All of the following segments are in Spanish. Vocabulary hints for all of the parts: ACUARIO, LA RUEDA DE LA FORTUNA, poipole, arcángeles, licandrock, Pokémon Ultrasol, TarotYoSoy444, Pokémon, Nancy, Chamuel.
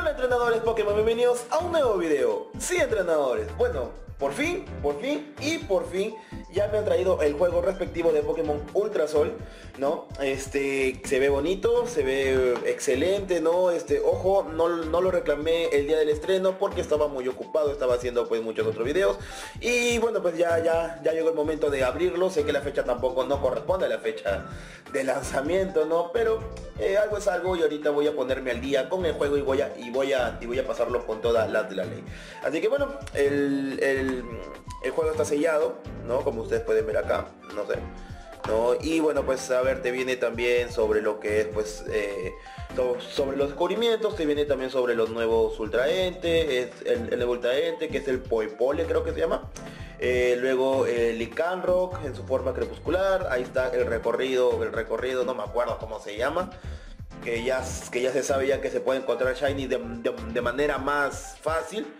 Hola entrenadores Pokémon, bienvenidos a un nuevo video. Sí, entrenadores, bueno, por fin ya me han traído el juego respectivo de Pokémon Ultrasol, ¿no? Se ve bonito, se ve excelente, ¿no? Ojo, no lo reclamé el día del estreno porque estaba muy ocupado, estaba haciendo pues muchos otros videos. Y bueno, pues ya llegó el momento de abrirlo. Sé que la fecha tampoco no corresponde a la fecha de lanzamiento, ¿no? Pero algo es algo y ahorita voy a ponerme al día con el juego y voy a pasarlo con todas las de la ley. Así que bueno, el juego está sellado, ¿no? Como ustedes pueden ver acá, no sé, ¿no? Y bueno, pues a ver, te viene también sobre lo que es, pues, sobre los descubrimientos, te viene también sobre los nuevos ultraentes, el nuevo ultraente, que es el poipole, creo que se llama. Luego licandrock en su forma crepuscular, ahí está el recorrido, no me acuerdo cómo se llama. Que ya se sabe ya que se puede encontrar shiny de manera más fácil,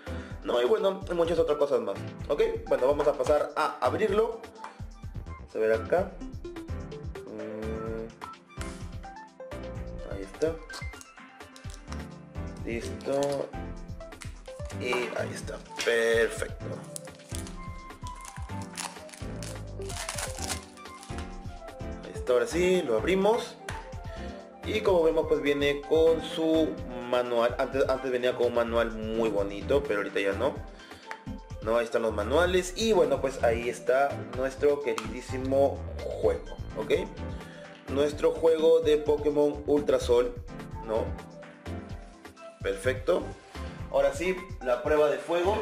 ¿no? Y bueno, hay muchas otras cosas más. Ok, bueno, vamos a pasar a abrirlo. Vamos a ver acá. Ahí está. Listo. Y ahí está. Perfecto. Ahí está, ahora sí, lo abrimos. Y como vemos, pues viene con su manual. Antes venía con un manual muy bonito, pero ahorita ya no. Ahí están los manuales. Y bueno, pues ahí está nuestro queridísimo juego, ¿ok? Nuestro juego de Pokémon Ultrasol, ¿no? Perfecto. Ahora sí, la prueba de fuego.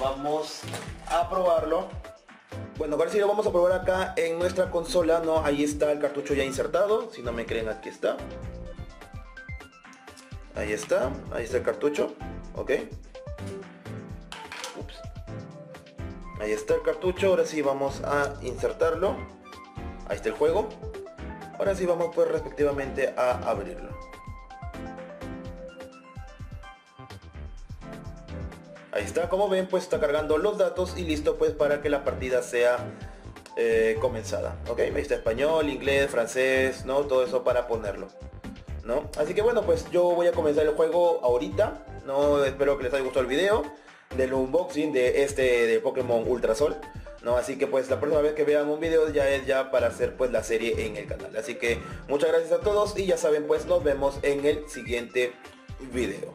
Vamos a probarlo. Bueno, ahora sí lo vamos a probar acá en nuestra consola, ¿no? Ahí está el cartucho ya insertado. Si no me creen, aquí está. Ahí está. Ahí está el cartucho. Ok. Ups. Ahí está el cartucho. Ahora sí vamos a insertarlo. Ahí está el juego. Ahora sí vamos pues respectivamente a abrirlo. Ahí está, como ven, pues está cargando los datos y listo pues para que la partida sea comenzada. Ok, ahí está español, inglés, francés, ¿no? Todo eso para ponerlo, ¿no? Así que bueno, pues yo voy a comenzar el juego ahorita, ¿no? Espero que les haya gustado el video del unboxing de Pokémon Ultrasol, ¿no? Así que pues la próxima vez que vean un video ya es ya para hacer pues la serie en el canal. Así que muchas gracias a todos y ya saben, pues nos vemos en el siguiente video.